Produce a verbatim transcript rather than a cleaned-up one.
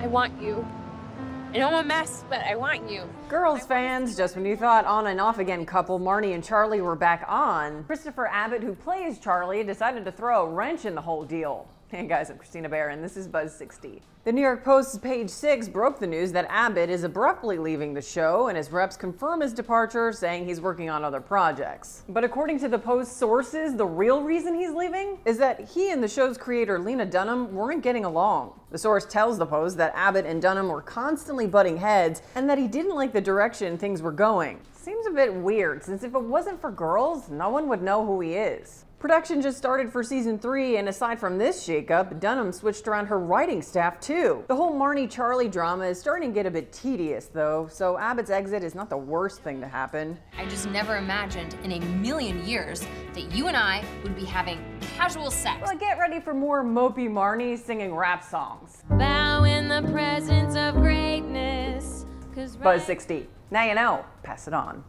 I want you. I know I'm a mess, but I want you. Girls fans, just when you thought on and off again couple Marnie and Charlie were back on, Christopher Abbott, who plays Charlie, decided to throw a wrench in the whole deal. Hey guys, I'm Kristina Behr and this is Buzz sixty. The New York Post's Page Six broke the news that Abbott is abruptly leaving the show, and his reps confirm his departure, saying he's working on other projects. But according to the Post's sources, the real reason he's leaving is that he and the show's creator Lena Dunham weren't getting along. The source tells the Post that Abbott and Dunham were constantly butting heads and that he didn't like the direction things were going. Seems a bit weird, since if it wasn't for Girls, no one would know who he is. Production just started for season three, and aside from this shakeup, Dunham switched around her writing staff too. The whole Marnie-Charlie drama is starting to get a bit tedious though, so Abbott's exit is not the worst thing to happen. I just never imagined in a million years that you and I would be having casual sex. Well, get ready for more mopey Marnie singing rap songs. Bow in the presence of greatness. Buzz sixty. Now you know. Pass it on.